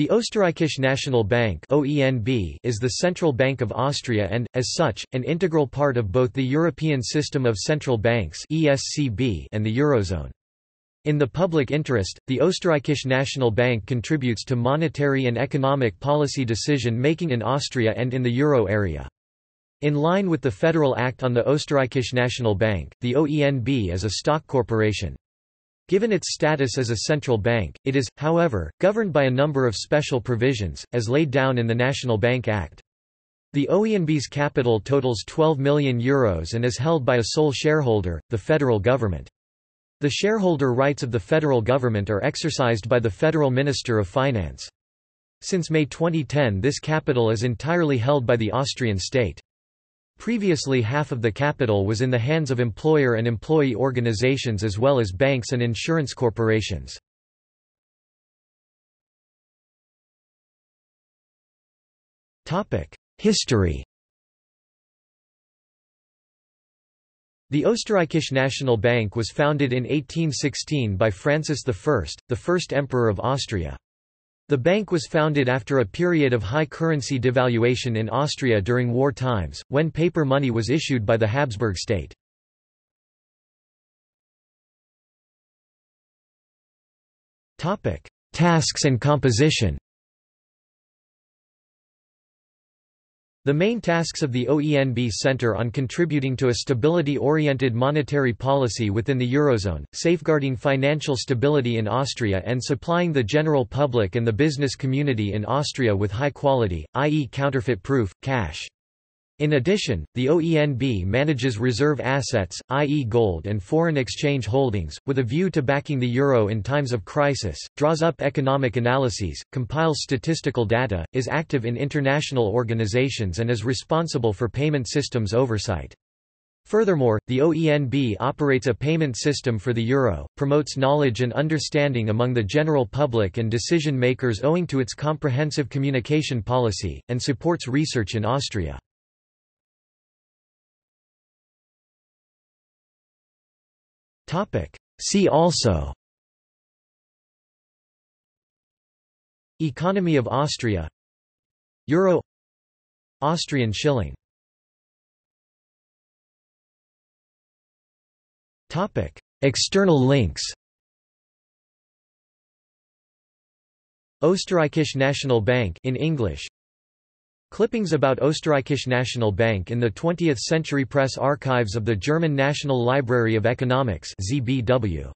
The Oesterreichische Nationalbank is the central bank of Austria and, as such, an integral part of both the European System of Central Banks (ESCB) and the Eurozone. In the public interest, the Oesterreichische Nationalbank contributes to monetary and economic policy decision-making in Austria and in the euro area. In line with the Federal Act on the Oesterreichische Nationalbank, the OENB is a stock corporation. Given its status as a central bank, it is, however, governed by a number of special provisions, as laid down in the National Bank Act. The OENB's capital totals €12 million and is held by a sole shareholder, the federal government. The shareholder rights of the federal government are exercised by the Federal Minister of Finance. Since May 2010, this capital is entirely held by the Austrian state. Previously, half of the capital was in the hands of employer and employee organizations as well as banks and insurance corporations. History. The Oesterreichische Nationalbank was founded in 1816 by Francis I, the first Emperor of Austria. The bank was founded after a period of high currency devaluation in Austria during war times, when paper money was issued by the Habsburg state. Tasks and composition. The main tasks of the OENB center on contributing to a stability-oriented monetary policy within the Eurozone, safeguarding financial stability in Austria and supplying the general public and the business community in Austria with high-quality, i.e. counterfeit-proof, cash. In addition, the OENB manages reserve assets, i.e. gold and foreign exchange holdings, with a view to backing the euro in times of crisis, draws up economic analyses, compiles statistical data, is active in international organizations and is responsible for payment systems oversight. Furthermore, the OENB operates a payment system for the euro, promotes knowledge and understanding among the general public and decision-makers owing to its comprehensive communication policy, and supports research in Austria. See also: Economy of Austria, Euro, Austrian Schilling. External links: Oesterreichische Nationalbank in English. Clippings about Oesterreichische Nationalbank in the 20th Century Press Archives of the German National Library of Economics (ZBW).